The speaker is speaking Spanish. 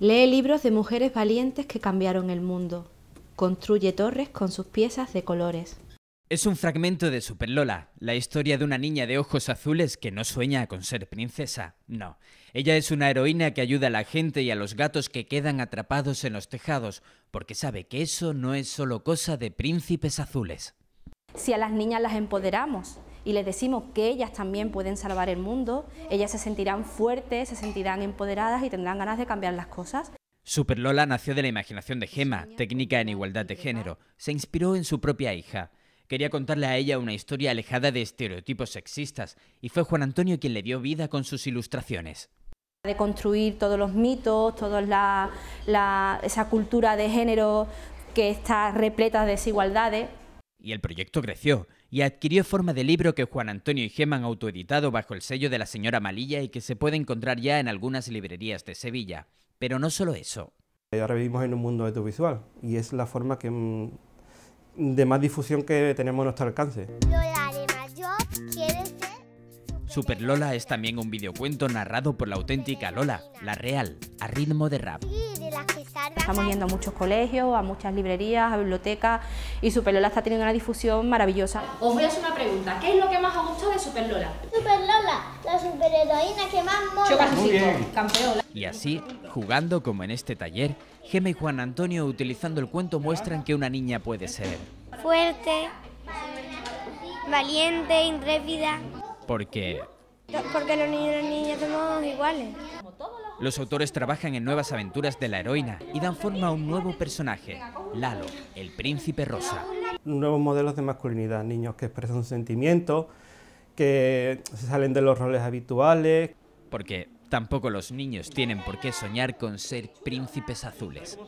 Lee libros de mujeres valientes que cambiaron el mundo. Construye torres con sus piezas de colores. Es un fragmento de Superlola, la historia de una niña de ojos azules que no sueña con ser princesa, no. Ella es una heroína que ayuda a la gente y a los gatos que quedan atrapados en los tejados, porque sabe que eso no es solo cosa de príncipes azules. Si a las niñas las empoderamos y les decimos que ellas también pueden salvar el mundo, ellas se sentirán fuertes, se sentirán empoderadas y tendrán ganas de cambiar las cosas. Superlola nació de la imaginación de Gema, técnica en igualdad de género. Se inspiró en su propia hija. Quería contarle a ella una historia alejada de estereotipos sexistas y fue Juan Antonio quien le dio vida con sus ilustraciones. De construir todos los mitos, toda esa cultura de género que está repleta de desigualdades. Y el proyecto creció y adquirió forma de libro que Juan Antonio y Gema han autoeditado bajo el sello de la señora Malilla y que se puede encontrar ya en algunas librerías de Sevilla. Pero no solo eso. Ahora vivimos en un mundo audiovisual y es la forma que... de más difusión que tenemos a nuestro alcance. Lola de mayor quiere ser Superlola es también un videocuento narrado por la auténtica Lola, la real, a ritmo de rap. Estamos yendo a muchos colegios, a muchas librerías, a bibliotecas y Superlola está teniendo una difusión maravillosa. Os voy a hacer una pregunta, ¿qué es lo que más os gusta de Superlola? Superlola, la superheroína que más mola. Muy bien. Campeona. Y así, jugando como en este taller, Gema y Juan Antonio utilizando el cuento muestran que una niña puede ser fuerte, valiente, intrépida. Porque los niños y las niñas somos iguales. Los autores trabajan en nuevas aventuras de la heroína y dan forma a un nuevo personaje, Lalo, el príncipe rosa. Nuevos modelos de masculinidad, niños que expresan sentimientos, que se salen de los roles habituales. Porque tampoco los niños tienen por qué soñar con ser príncipes azules.